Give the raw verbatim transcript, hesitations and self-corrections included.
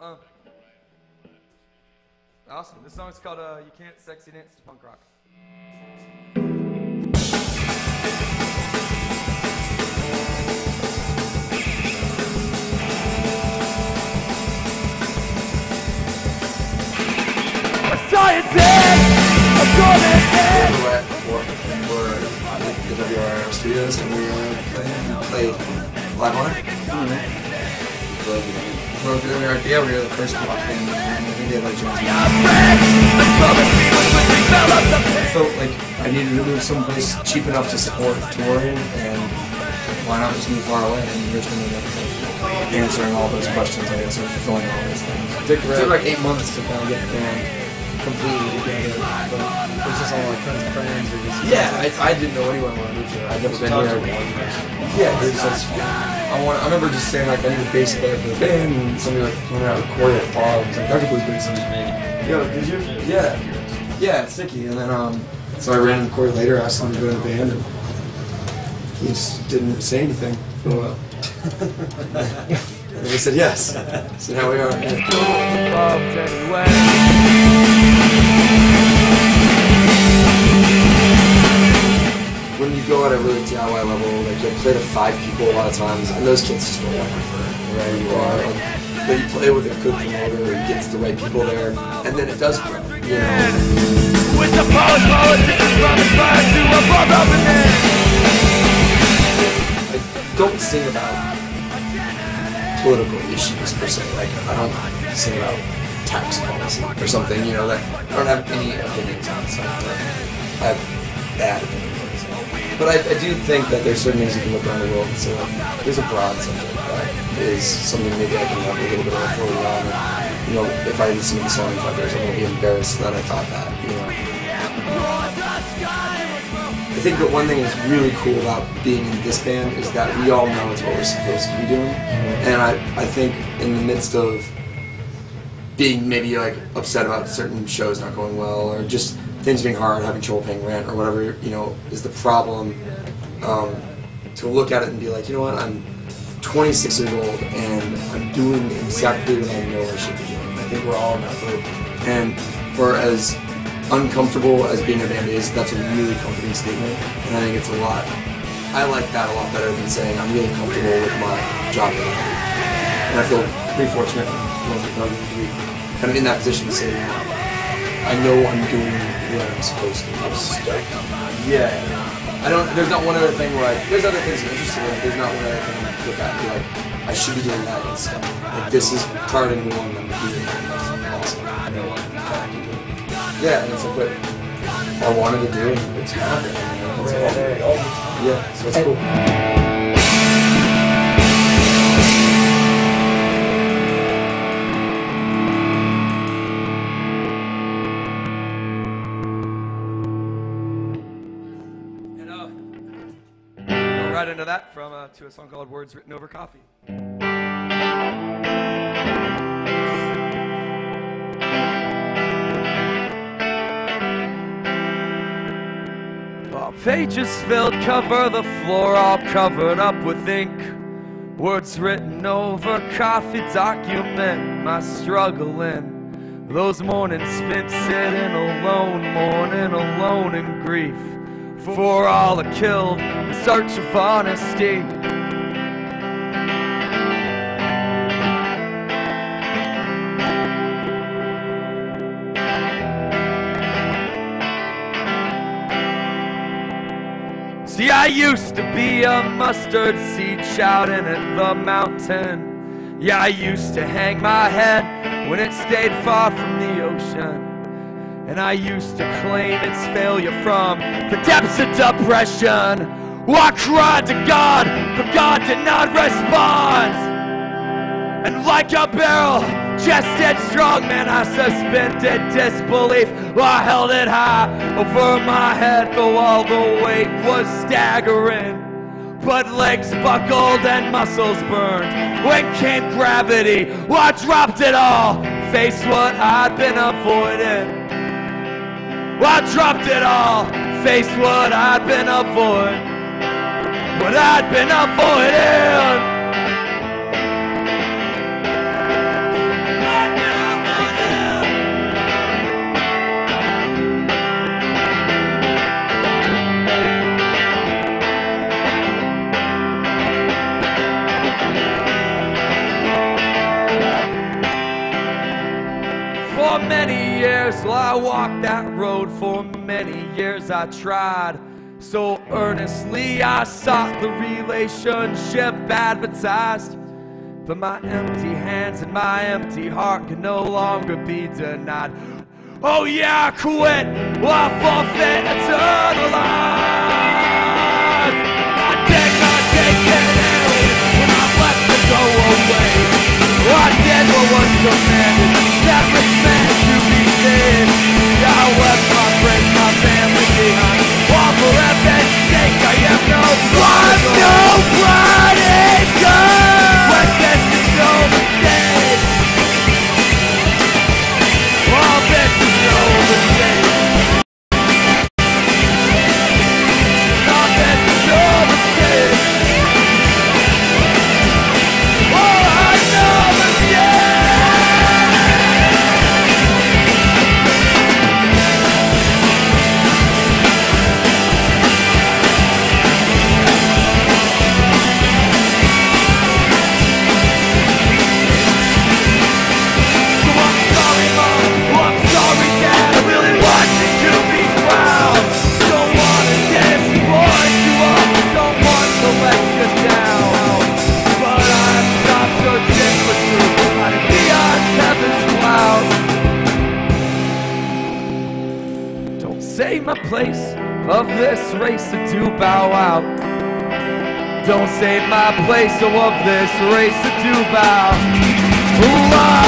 uh. Awesome. This song is called uh, You Can't Sexy Dance Punk Rock. I saw you dead! I saw you dead! We were at four, we were at W R R Studios and we uh, played Live on it. Mm-hmm. We were the first one, and we did like Jones. So like I needed to move someplace cheap enough to support touring, and why not just move far away and Richmond and everything. Answering all those questions, I answered, fulfilling all those things. Dick it took like eight months to kind of get the band completely together, but it was just all like friends and friends. Or just yeah, I, I didn't know anyone when I moved here. I'd never been here. Yeah, it was just. I, want, I remember just saying like I need a bass player for the band, and somebody like went out and recorded it. Paul was like, "That's a blues bass." Yo, did you? Yeah, yeah, it's Nicky. And then um, so I ran and recorded later. Asked him to go to the band, and he just didn't say anything for a while. And he said yes. So now we are. When you go at a really D I Y level, like you'll play to five people a lot of times, and those kids just don't want you for wherever you are. Like, but you play with a good promoter, or you get to the right people there, and then it does grow. You know? I don't sing about political issues per se. Like I don't sing about tax policy or something. You know, that I don't have any opinions on something. I have bad opinions. But I, I do think that there's certain things you can look around the world and say, like, there's a broad subject that is something maybe I can have a little bit of a forward on. You know, if I listen to the songs like this, I'm going to be embarrassed that I thought that, you know. I think that one thing that's really cool about being in this band is that we all know it's what we're supposed to be doing. And I, I think in the midst of being maybe like upset about certain shows not going well, or just things being hard, having trouble paying rent, or whatever, you know, is the problem. Um, to look at it and be like, you know what, I'm twenty-six years old and I'm doing exactly what I know I should be doing. I think we're all in that boat. And for as uncomfortable as being a band is, that's a really comforting statement. And I think it's a lot. I like that a lot better than saying I'm really comfortable with my job that I have. And I feel pretty fortunate to be kind of in that position to say, I know I'm doing what I'm supposed to do. I'm stoked. Yeah. I don't, there's not one other thing where I, there's other things I'm interested in, but there's not one other thing I look at and be like, I should be doing that and stuff. Like, this is part of the one I'm doing, and that's awesome. I know what I can do. Yeah, and it's like what I wanted to do, and it's happening. You know, it's right. All, yeah, so it's cool. Right into that from uh, to a song called Words Written Over Coffee. Our pages filled cover the floor, all covered up with ink. Words written over coffee document my struggle in those mornings spent sitting alone, mourning alone in grief. For all the killed in search of honesty. See, I used to be a mustard seed shouting at the mountain. Yeah, I used to hang my head when it stayed far from the ocean. And I used to claim its failure from the depths of depression. Well, I cried to God, but God did not respond. And like a barrel, chested strong man, I suspended disbelief. Well, I held it high over my head, though all the weight was staggering. But legs buckled and muscles burned. When came gravity, well, I dropped it all. Face what I'd been avoiding. I dropped it all, faced what I'd been avoiding, what I'd been avoiding. many years. Well, I walked that road for many years. I tried so earnestly. I sought the relationship advertised, but my empty hands and my empty heart can no longer be denied. Oh yeah, I quit. Well, I forfeit eternal life. I did not take it when I left to go away. Well, I did what was commanded, that was meant to be said. Yeah, I left my friends, my family behind. All for heaven's sake, I have no pride. No pride in God. But this is no mistake. All this is no mistake. All this is no mistake. All I know is my place of this race and do bow out. Don't save my place of this race and do bow. Ooh,